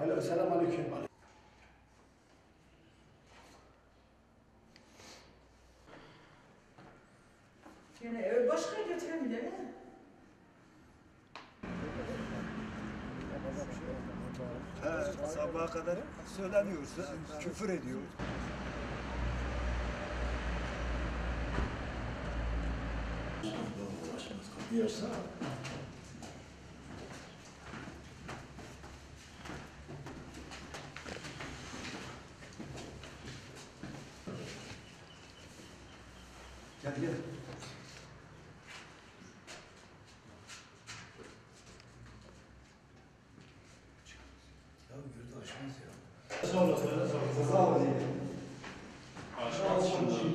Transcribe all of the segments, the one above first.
Alo, selam aleyküm. Yani ev başka götüren bile ne? He, sabaha kadar söyleniyorsa küfür ediyor. Diyorsa gel gel. Ya gördü aşmaz ya. Sonra sağ ol diye. Aşmaz şimdi.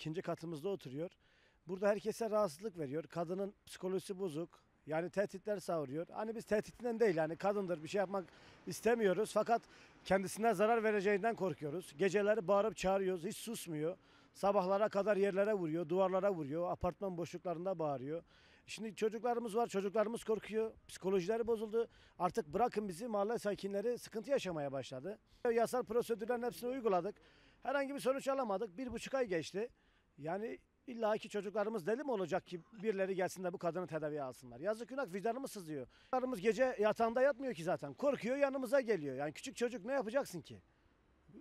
İkinci katımızda oturuyor. Burada herkese rahatsızlık veriyor. Kadının psikolojisi bozuk. Yani tehditler savuruyor. Hani biz tehditinden değil, yani kadındır, bir şey yapmak istemiyoruz. Fakat kendisine zarar vereceğinden korkuyoruz. Geceleri bağırıp çağırıyoruz. Hiç susmuyor. Sabahlara kadar yerlere vuruyor, duvarlara vuruyor. Apartman boşluklarında bağırıyor. Şimdi çocuklarımız var. Çocuklarımız korkuyor. Psikolojileri bozuldu. Artık bırakın bizi, mahalle sakinleri sıkıntı yaşamaya başladı. Yasal prosedürlerin hepsini uyguladık. Herhangi bir sonuç alamadık. 1,5 ay geçti. Yani illaki çocuklarımız deli mi olacak ki birileri gelsin de bu kadını tedaviye alsınlar? Yazık günah, vicdanımız sızlıyor. Çocuklarımız gece yatağında yatmıyor ki zaten. Korkuyor, yanımıza geliyor. Yani küçük çocuk, ne yapacaksın ki?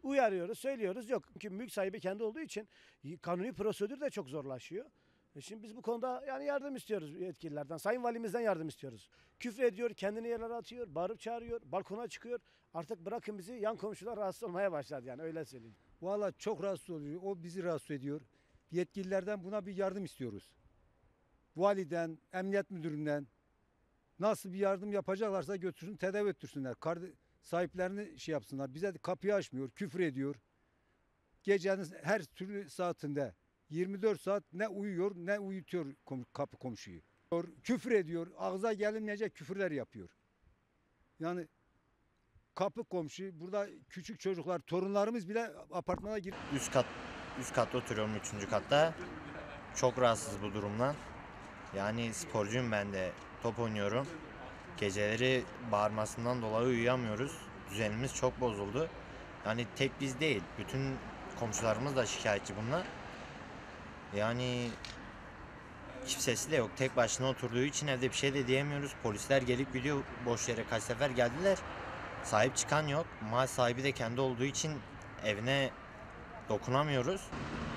Uyarıyoruz, söylüyoruz, yok. Çünkü mülk sahibi kendi olduğu için kanuni prosedür de çok zorlaşıyor. Şimdi biz bu konuda yani yardım istiyoruz yetkililerden. Sayın Valimizden yardım istiyoruz. Küfür ediyor, kendini yerlere atıyor, bağırıp çağırıyor, balkona çıkıyor. Artık bırakın bizi, yan komşular rahatsız olmaya başladı, yani öyle söyleyeyim. Vallahi çok rahatsız oluyor. O bizi rahatsız ediyor. Yetkililerden buna bir yardım istiyoruz. Validen, emniyet müdüründen nasıl bir yardım yapacaklarsa götürsün, tedavi ettirsinler. Sahiplerini şey yapsınlar. Bize kapıyı açmıyor, küfür ediyor. Gecenin her türlü saatinde 24 saat ne uyuyor ne uyutuyor kapı komşuyu. Küfür ediyor, ağza gelinmeyecek küfürler yapıyor. Yani kapı komşu, burada küçük çocuklar, torunlarımız bile apartmana giriyor. Üst katta oturuyorum, 3. katta. Çok rahatsız bu durumdan. Yani sporcuyum ben de. Top oynuyorum. Geceleri bağırmasından dolayı uyuyamıyoruz. Düzenimiz çok bozuldu. Yani tek biz değil. Bütün komşularımız da şikayetçi bunlar. Yani kimsesi de yok. Tek başına oturduğu için evde bir şey de diyemiyoruz. Polisler gelip gidiyor. Boş yere kaç sefer geldiler. Sahip çıkan yok. Mal sahibi de kendi olduğu için evine dokunamıyoruz.